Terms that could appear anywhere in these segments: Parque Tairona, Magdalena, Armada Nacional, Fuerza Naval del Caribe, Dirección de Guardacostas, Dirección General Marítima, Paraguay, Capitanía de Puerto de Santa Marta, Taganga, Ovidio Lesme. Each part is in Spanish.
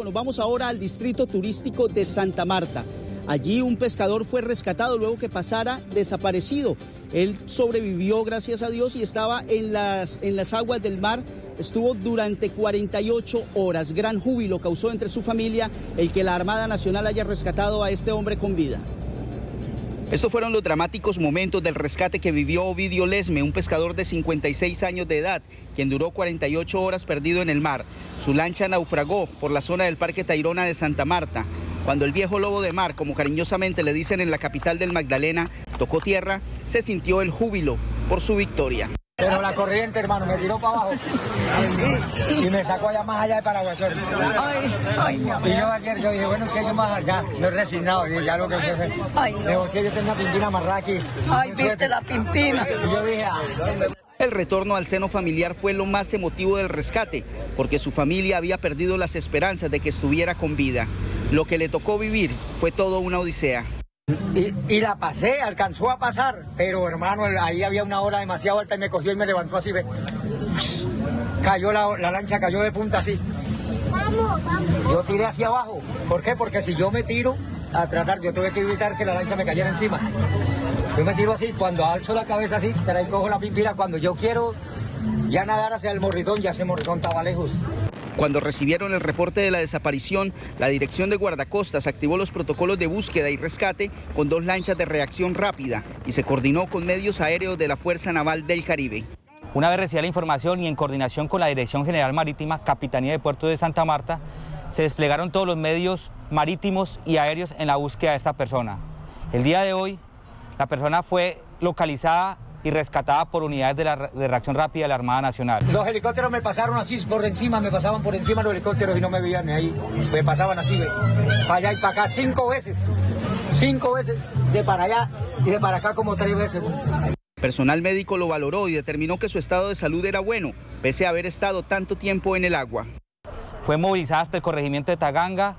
Francisco, nos vamos ahora al distrito turístico de Santa Marta. Allí un pescador fue rescatado luego que pasara desaparecido. Él sobrevivió, gracias a Dios, y estaba en las aguas del mar. Estuvo durante 48 horas. Gran júbilo causó entre su familia el que la Armada Nacional haya rescatado a este hombre con vida. Estos fueron los dramáticos momentos del rescate que vivió Ovidio Lesme, un pescador de 56 años de edad, quien duró 48 horas perdido en el mar. Su lancha naufragó por la zona del Parque Tairona de Santa Marta. Cuando el viejo lobo de mar, como cariñosamente le dicen en la capital del Magdalena, tocó tierra, se sintió el júbilo por su victoria. Pero la corriente, hermano, me tiró para abajo y me sacó allá más allá de Paraguay. Y yo ayer dije, bueno, es que yo más allá, yo he resignado, y ya lo que yo sé. Yo tengo una pimpina amarrada aquí. Ay, viste la pimpina. Y yo dije, el retorno al seno familiar fue lo más emotivo del rescate, porque su familia había perdido las esperanzas de que estuviera con vida. Lo que le tocó vivir fue todo una odisea. Y la pasé, alcanzó a pasar, pero hermano, ahí había una ola demasiado alta y me cogió y me levantó así, ve. Cayó la lancha, cayó de punta así. Yo tiré hacia abajo. ¿Por qué? Porque si yo me tiro a tratar, yo tuve que evitar que la lancha me cayera encima. Yo me tiro así, cuando alzo la cabeza así, ahí cojo la pimpira, cuando yo quiero ya nadar hacia el morritón, ya ese morritón estaba lejos. Cuando recibieron el reporte de la desaparición, la Dirección de Guardacostas activó los protocolos de búsqueda y rescate con dos lanchas de reacción rápida y se coordinó con medios aéreos de la Fuerza Naval del Caribe. Una vez recibida la información y en coordinación con la Dirección General Marítima, Capitanía de Puerto de Santa Marta, se desplegaron todos los medios marítimos y aéreos en la búsqueda de esta persona. El día de hoy, la persona fue localizada y rescatada por unidades de reacción rápida de la Armada Nacional. Los helicópteros me pasaron así por encima, me pasaban por encima los helicópteros y no me veían ahí, me pasaban así, para allá y para acá 5 veces, de para allá y de para acá como 3 veces. Personal médico lo valoró y determinó que su estado de salud era bueno, pese a haber estado tanto tiempo en el agua. Fue movilizada hasta el corregimiento de Taganga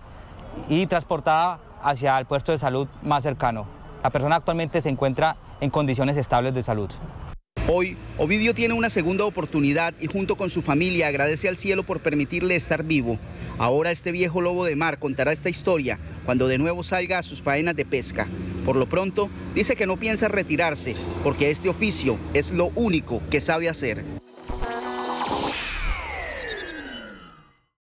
y transportada hacia el puesto de salud más cercano. La persona actualmente se encuentra en condiciones estables de salud. Hoy, Ovidio tiene una segunda oportunidad y junto con su familia agradece al cielo por permitirle estar vivo. Ahora este viejo lobo de mar contará esta historia cuando de nuevo salga a sus faenas de pesca. Por lo pronto, dice que no piensa retirarse porque este oficio es lo único que sabe hacer.